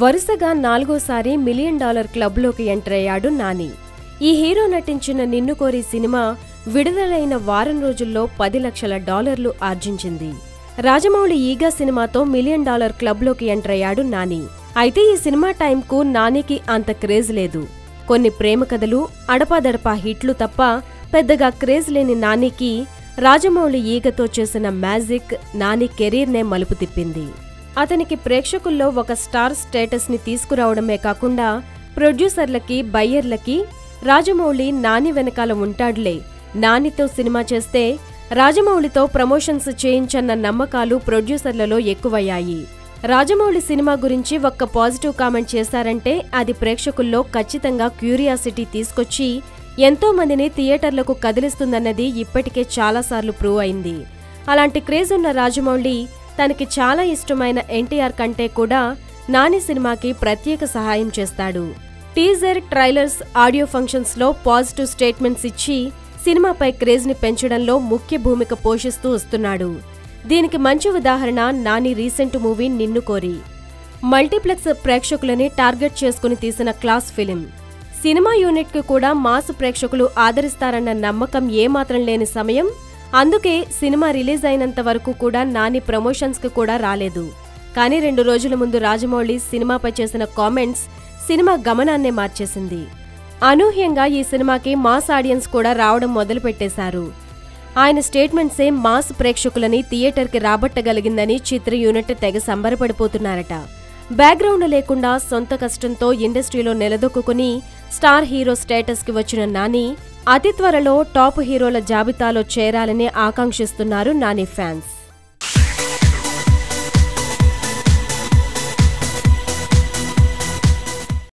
వరుసగా నాలుగోసారి $1 million క్లబ్‌లోకి enter అయ్యాడు నాని। ఈ హీరో నటించిన నిన్ను కోరి సినిమా విడుదలైన వారం రోజుల్లో $10 లక్షల ఆర్జించింది। రాజమౌళి ఈగా సినిమాతో $1 మిలియన్ క్లబ్‌లోకి ఎంటర్ అయ్యాడు నాని। అయితే ఈ సినిమా టైంకు నానికి అంత క్రేజ్ లేదు। కొన్ని ప్రేమ కథలు, అడపాదడపా హిట్లు తప్ప పెద్దగా క్రేజ్ లేని నానికి రాజమౌళి ఈగతో చేసిన మ్యాజిక్ నాని కెరీర్నే మలుపు తిప్పింది। అతనికి ప్రేక్షకుల్లో ఒక స్టార్ స్టేటస్ని తీసుకురావడమే కాకుండా ప్రొడ్యూసర్లకి, బయ్యర్లకి రాజమౌళి నాని వెనకాల ఉంటాడులే, నానితో సినిమా చేస్తే రాజమౌళితో ప్రమోషన్స్ చేయించన్న నమ్మకాలు ప్రొడ్యూసర్లలో ఎక్కువయ్యాయి। రాజమౌళి సినిమా గురించి ఒక్క పాజిటివ్ కామెంట్ చేశారంటే అది ప్రేక్షకుల్లో ఖచ్చితంగా క్యూరియాసిటీ తీసుకొచ్చి ఎంతో మందిని థియేటర్లకు కదిలిస్తుందన్నది ఇప్పటికే చాలాసార్లు ప్రూవ్ అయింది। అలాంటి క్రేజ్ ఉన్న రాజమౌళి తనకి చాలా ఇష్టమైన ఎన్టీఆర్ కంటే కూడా నాని సినిమాకి ప్రత్యేక సహాయం చేస్తాడు। టీజర్, ట్రైలర్స్, ఆడియో ఫంక్షన్స్లో పాజిటివ్ స్టేట్మెంట్స్ ఇచ్చి సినిమాపై క్రేజ్ని పెంచడంలో ముఖ్య భూమిక పోషిస్తూ వస్తున్నాడు। దీనికి మంచి ఉదాహరణ నాని రీసెంట్ మూవీ నిన్ను కోరి। మల్టీప్లెక్స్ ప్రేక్షకులని టార్గెట్ చేసుకుని తీసిన క్లాస్ ఫిలిం। సినిమా యూనిట్కి కూడా మాస్ ప్రేక్షకులు ఆదరిస్తారన్న నమ్మకం ఏమాత్రం లేని సమయం। అందుకే సినిమా రిలీజ్ అయినంత వరకు కూడా నాని ప్రమోషన్స్కి కూడా రాలేదు। కానీ 2 రోజుల ముందు రాజమౌళి సినిమాపై చేసిన కామెంట్స్ సినిమా గమనాన్నే మార్చేసింది। అనూహ్యంగా ఈ సినిమాకి మాస్ ఆడియన్స్ కూడా రావడం మొదలుపెట్టేశారు। ఆయన స్టేట్మెంట్సే మాస్ ప్రేక్షకులని థియేటర్కి రాబట్టగలిగిందని చిత్ర యూనిట్ తెగ సంబరపడిపోతున్నారట। బ్యాక్గ్రౌండ్ లేకుండా సొంత కష్టంతో ఇండస్ట్రీలో నిలదొక్కుని స్టార్ హీరో స్టేటస్కి వచ్చిన నాని అతి త్వరలో టాప్ హీరోల జాబితాలో చేరాలని ఆకాంక్షిస్తున్నారు నాని ఫ్యాన్స్।